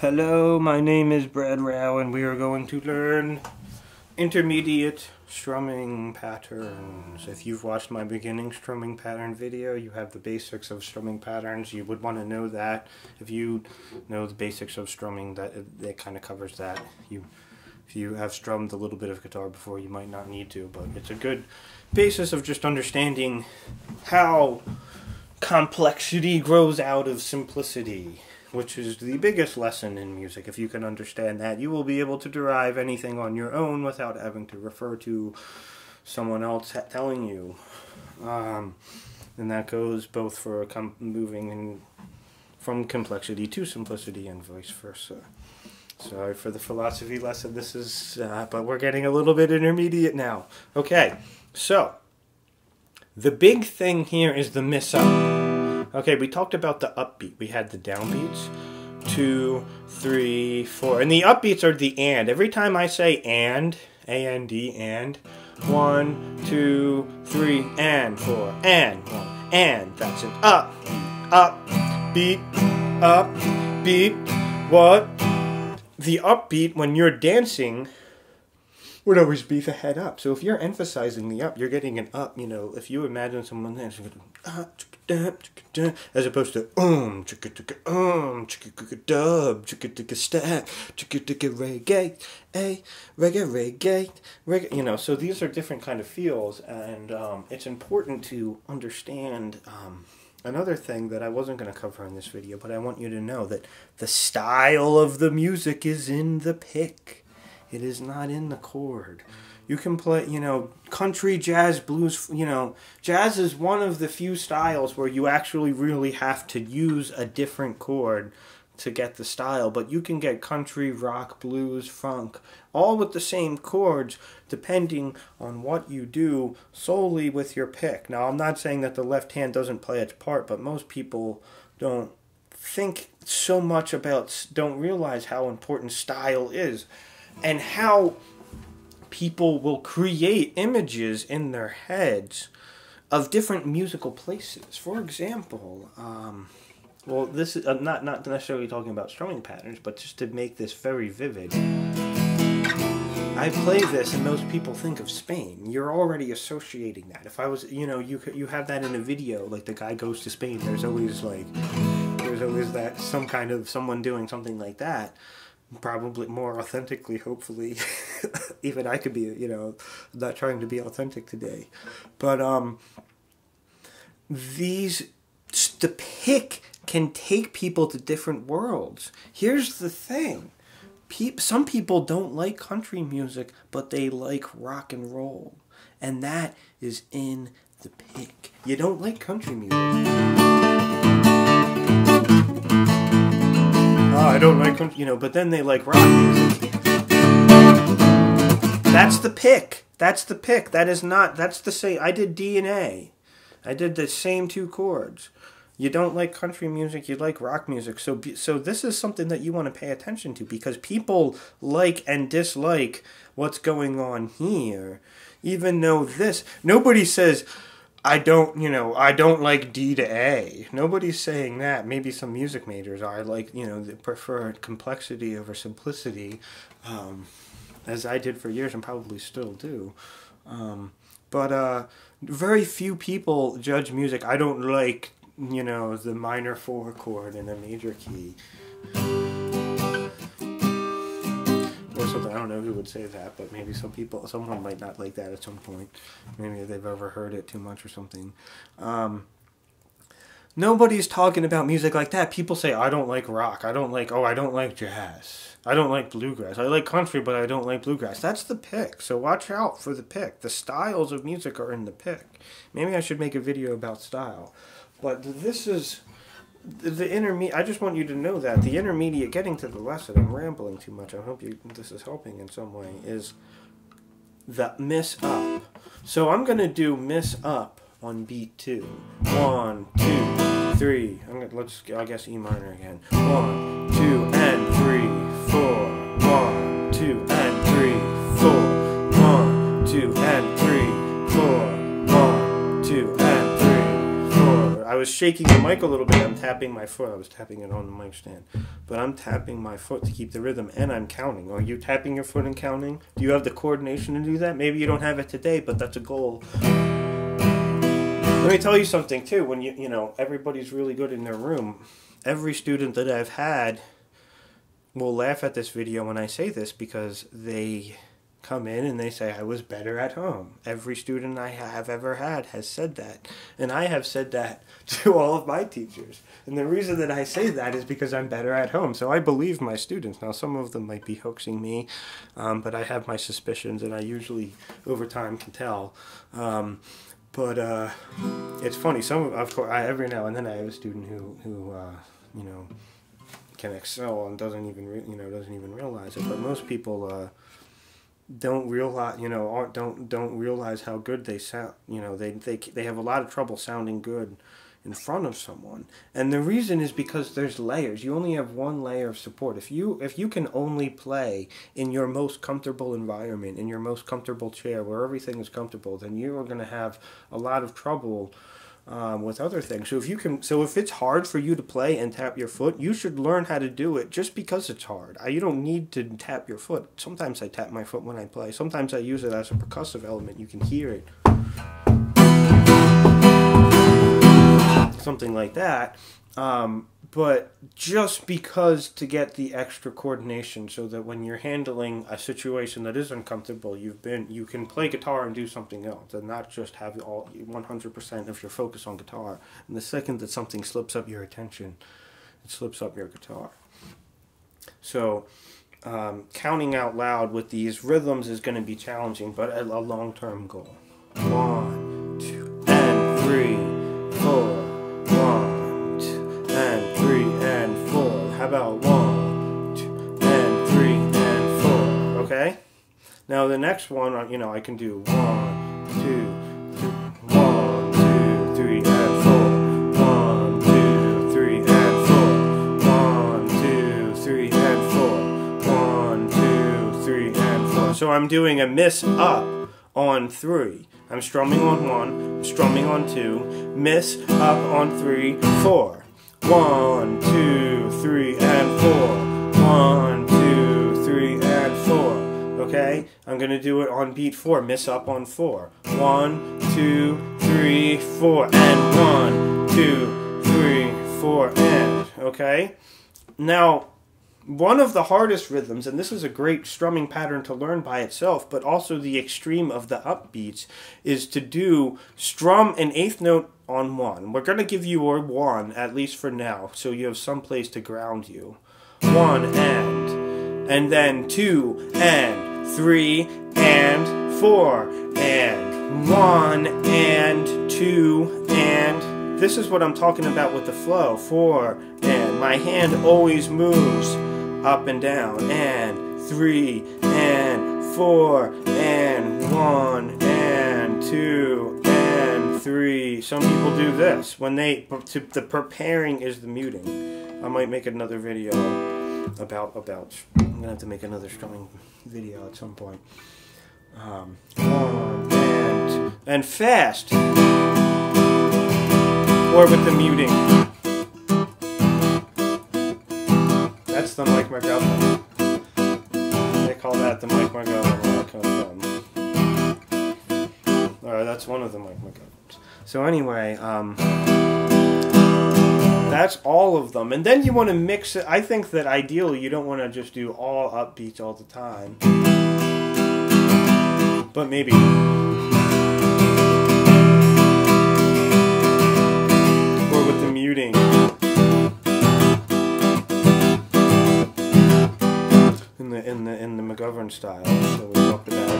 Hello, my name is Brad Rau, and we are going to learn intermediate strumming patterns. If you've watched my beginning strumming pattern video, you have the basics of strumming patterns. You would want to know that. If you know the basics of strumming, that kind of covers that. If you have strummed a little bit of guitar before, you might not need to, but it's a good basis of just understanding how complexity grows out of simplicity, which is the biggest lesson in music. If you can understand that, you will be able to derive anything on your own without having to refer to someone else telling you. And that goes both for moving from complexity to simplicity and vice versa. Sorry for the philosophy lesson. This is, but we're getting a little bit intermediate now. Okay, so the big thing here is the miss-up. Okay, we talked about the upbeat. We had the downbeats. 2, 3, 4. And the upbeats are the and. Every time I say and, A-N-D, and. 1, 2, 3, and 4. And 1, and. That's an up, upbeat, upbeat. What? The upbeat, when you're dancing, would always be the head up. So if you're emphasizing the up, you're getting an up. You know, if you imagine someone dancing, as opposed to dub, stab, reggae, a reggae, reggae, reggae. You know, so these are different kind of feels, and it's important to understand. Another thing that I wasn't going to cover in this video, but I want you to know that the style of the music is in the pick. It is not in the chord. You can play, you know, country, jazz, blues, you know. Jazz is one of the few styles where you actually really have to use a different chord to get the style. But you can get country, rock, blues, funk, all with the same chords, depending on what you do solely with your pick. Now, I'm not saying that the left hand doesn't play its part, but most people don't think so much about, don't realize how important style is. And how people will create images in their heads of different musical places. For example, well, this is I'm not necessarily talking about strumming patterns, but just to make this very vivid. I play this, and most people think of Spain. You're already associating that. If I was, you know, you have that in a video, like the guy goes to Spain. There's always that some kind of someone doing something like that. Probably more authentically, hopefully. Even I could be, you know, not trying to be authentic today. But the pick can take people to different worlds. Here's the thing. Some people don't like country music, but they like rock and roll. And that is in the pick. You don't like country music. I don't like country, you know, but then they like rock music. That's the pick. That's the pick. That is not, that's the same. I did D and A. I did the same two chords. You don't like country music, you like rock music. So this is something that you want to pay attention to, because people like and dislike what's going on here. Even though this, nobody says, I don't, you know, I don't like D to A. Nobody's saying that. Maybe some music majors are like, you know, they prefer complexity over simplicity, as I did for years and probably still do. But very few people judge music. I don't like, you know, the minor four chord in a major key. I don't know who would say that, but maybe some people, someone might not like that at some point. Maybe they've overheard it too much or something. Nobody's talking about music like that. People say, I don't like rock. I don't like, oh, I don't like jazz. I don't like bluegrass. I like country, but I don't like bluegrass. That's the pick, so watch out for the pick. The styles of music are in the pick. Maybe I should make a video about style. But this is... the intermediate, I just want you to know that the intermediate, getting to the lesson, I'm rambling too much, I hope you, this is helping in some way, is the miss up. So I'm going to do miss up on beat 2. 1, 2, 3. Let's, I guess E minor again. 1, 2, and 3, 4. 1, 2, and 3, 4. 1, 2, and 3, 4. 1, 2, and 3, 4. I was shaking the mic a little bit. I'm tapping my foot. I was tapping it on the mic stand. But I'm tapping my foot to keep the rhythm, and I'm counting. Are you tapping your foot and counting? Do you have the coordination to do that? Maybe you don't have it today, but that's a goal. Let me tell you something, too. When you know, everybody's really good in their room. Every student that I've had will laugh at this video when I say this, because they come in and they say, I was better at home. Every student I have ever had has said that. And I have said that to all of my teachers. And the reason that I say that is because I'm better at home. So I believe my students. Now, some of them might be hoaxing me, but I have my suspicions, and I usually, over time, can tell. But it's funny. Every now and then I have a student who you know, can excel and doesn't even realize it. But most people don't realize, you know, don't realize how good they sound. You know, they have a lot of trouble sounding good in front of someone, and the reason is because there's layers. You only have one layer of support. If you can only play in your most comfortable environment, in your most comfortable chair, where everything is comfortable, then you are going to have a lot of trouble with other things. So if it's hard for you to play and tap your foot, you should learn how to do it just because it's hard. You don't need to tap your foot. Sometimes I tap my foot when I play. Sometimes I use it as a percussive element. You can hear it. Something like that. But just because, to get the extra coordination, so that when you're handling a situation that is uncomfortable, you can play guitar and do something else, and not just have all 100% of your focus on guitar. And the second that something slips up your attention, it slips up your guitar. So counting out loud with these rhythms is going to be challenging, but a long-term goal. 1, 2, and 3, 4. 1, 2, and 3, and 4. How about 1, 2, and 3, and 4? Okay? Now the next one, you know, I can do 1, 2, 3, 1, 2, 3, and 4. 1, 2, 3, and 4. 1, 2, 3, and 4. 1, 2, 3, and 4. So I'm doing a miss up on 3. I'm strumming on 1, strumming on 2, miss up on 3, 4. 1, 2, 3, and 4. 1, 2, 3, and 4. Okay? I'm going to do it on beat 4. Miss up on 4. 1, 2, 3, 4. And 1, 2, 3, 4. And. Okay? Now, one of the hardest rhythms, and this is a great strumming pattern to learn by itself, but also the extreme of the upbeats, is to strum an eighth note on 1. We're going to give you a 1, at least for now, so you have some place to ground you. 1 and then 2 and 3 and 4 and 1 and 2 and. This is what I'm talking about with the flow. 4 and. My hand always moves up and down, and 3 and 4 and 1 and 2 and 3. Some people do this when the preparing is the muting. I might make another video about I'm gonna have to make another strumming video at some point. 1 and fast, or with the muting. That's the Mike McGivern. They call that the Mike McGivern when it comes down. Alright, that's one of the Mike McGiverns. So anyway, that's all of them. And then you want to mix it. I think that ideally you don't want to just do all upbeats all the time. But maybe. Or with the muting. In the McGivern style, so we talked about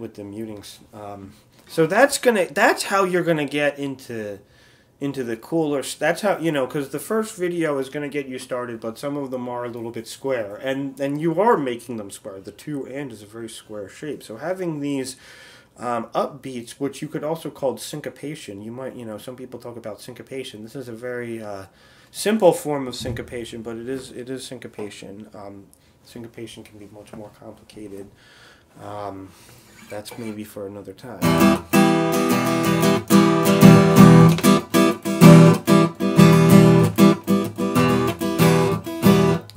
with the mutings. So that's how you're gonna get into the cooler. That's how, you know, because the first video is gonna get you started, but some of them are a little bit square, and you are making them square. The 2 and is a very square shape. So having these upbeats, which you could also call syncopation. Some people talk about syncopation. This is a very simple form of syncopation, but it is syncopation. Syncopation can be much more complicated. that's maybe for another time.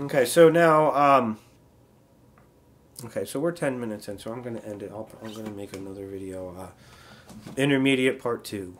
Okay, so now, okay, so we're 10 minutes in, so I'm going to end it. I'm going to make another video, intermediate part 2.